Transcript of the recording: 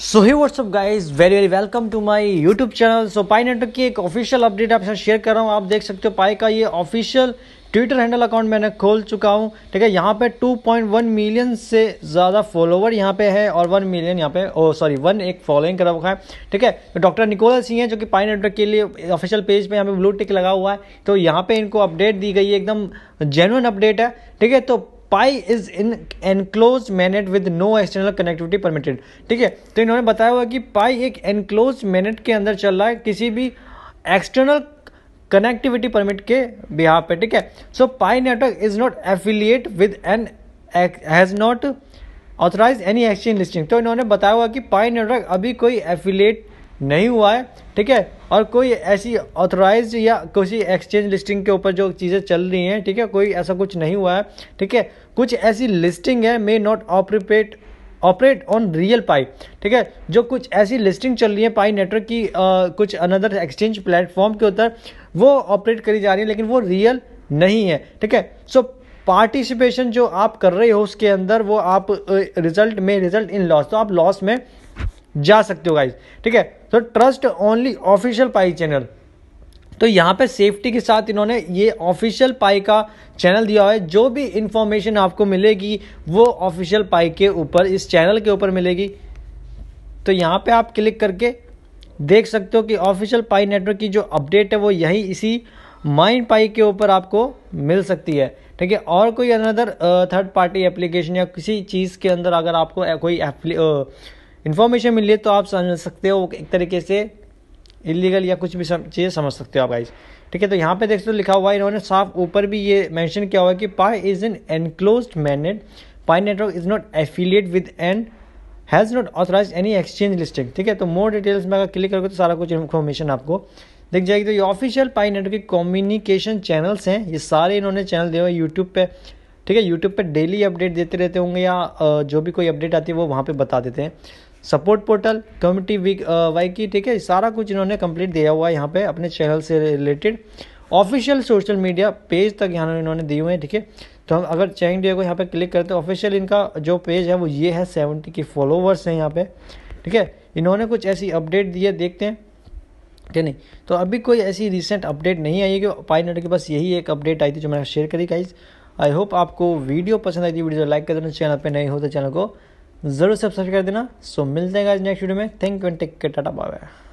So hey WhatsApp guys, very very welcome to my YouTube channel. So pi network की एक official update आपके साथ share कर रहा हूँ। आप देख सकते हो पाई का ये ऑफिशियल ट्विटर हैंडल अकाउंट मैंने खोल चुका हूँ, ठीक है। यहाँ पे 2.1 मिलियन से ज़्यादा फॉलोवर यहाँ पे है और 1 मिलियन यहाँ पे एक फॉलोइंग करा हुआ है, ठीक है। तो डॉक्टर निकोला सिंह है जो कि पाई नेटवर्क के लिए ऑफिशियल पेज पे यहाँ पे ब्लू टिक लगा हुआ है, तो यहाँ पे इनको अपडेट दी गई है, एकदम जेन्युइन अपडेट है, ठीक है। तो पाई is in enclose mainnet with no external connectivity permitted, ठीक है। तो इन्होंने बताया हुआ कि पाई एक एनक्लोज मैनेट के अंदर चल रहा है, किसी भी एक्सटर्नल कनेक्टिविटी परमिट के बिहाफ पे, ठीक है। So pi network is not affiliate with an has not authorise any exchange listing. तो इन्होंने बताया हुआ कि पाई नेटवर्क अभी कोई एफिलिएट नहीं हुआ है, ठीक है, और कोई ऐसी ऑथराइज या किसी एक्सचेंज लिस्टिंग के ऊपर जो चीज़ें चल रही हैं, ठीक है, कोई ऐसा कुछ नहीं हुआ है, ठीक है। कुछ ऐसी लिस्टिंग है may not operate on real पाई, ठीक है। जो कुछ ऐसी लिस्टिंग चल रही है पाई नेटवर्क की कुछ अनदर एक्सचेंज प्लेटफॉर्म के ऊपर वो ऑपरेट करी जा रही है, लेकिन वो रियल नहीं है, ठीक है। सो पार्टिसिपेशन जो आप कर रहे हो उसके अंदर वो आप रिजल्ट इन लॉस, तो आप लॉस में जा सकते हो गाइज, ठीक है। तो ट्रस्ट ओनली ऑफिशियल पाई चैनल, तो यहाँ पे सेफ्टी के साथ इन्होंने ये ऑफिशियल पाई का चैनल दिया हुआ है। जो भी इंफॉर्मेशन आपको मिलेगी वो ऑफिशियल पाई के ऊपर, इस चैनल के ऊपर मिलेगी। तो यहाँ पे आप क्लिक करके देख सकते हो कि ऑफिशियल पाई नेटवर्क की जो अपडेट है वो यही इसी माइन पाई के ऊपर आपको मिल सकती है, ठीक है। और कोई अनदर थर्ड पार्टी एप्लीकेशन या किसी चीज़ के अंदर अगर आपको कोई इन्फॉर्मेशन मिली है तो आप समझ सकते हो एक तरीके से इलीगल या कुछ भी चीज़ें समझ सकते हो आप गाइज, ठीक है। तो यहाँ पे देख सकते हो लिखा हुआ है, इन्होंने साफ ऊपर भी ये मेंशन किया हुआ है कि पाई is an enclosed mainnet, pi network is not affiliate with and has not authorise any exchange listing, ठीक है। तो मोर डिटेल्स में अगर क्लिक करोगे तो सारा कुछ इन्फॉर्मेशन आपको दिख जाएगी। तो ये ऑफिशियल पाई नेटवर्क के कम्युनिकेशन चैनल्स हैं, ये सारे इन्होंने चैनल दिए हुए यूट्यूब पर, ठीक है। यूट्यूब पर डेली अपडेट देते रहते होंगे या जो भी कोई अपडेट आती है वो वहाँ पर बता देते हैं। सपोर्ट पोर्टल, कम्युनिटी वाई की, ठीक है, सारा कुछ इन्होंने कंप्लीट दिया हुआ है यहाँ पे अपने चैनल से related. Official social media page तक यहाँ इन्होंने दिए हुए हैं, ठीक है। तो हम अगर चैंग डे को यहाँ पे क्लिक करते हैं, ऑफिशियल इनका जो पेज है वो ये है, 70 के फॉलोवर्स हैं यहाँ पे, ठीक है। इन्होंने कुछ ऐसी अपडेट दी है, देखते हैं ठीक नहीं। तो अभी कोई ऐसी रिसेंट अपडेट नहीं आई है कि पाई नेटवर्क के पास, यही एक अपडेट आई थी जो मैंने शेयर करी गाइज। आई होप आपको वीडियो पसंद आई थी, वीडियो लाइक कर देना, चैनल पर नहीं हो तो चैनल को ज़रूर सब्सक्राइब कर देना। सो मिलते हैं गाइस नेक्स्ट वीडियो में। Thank you and take care, tata bye bye.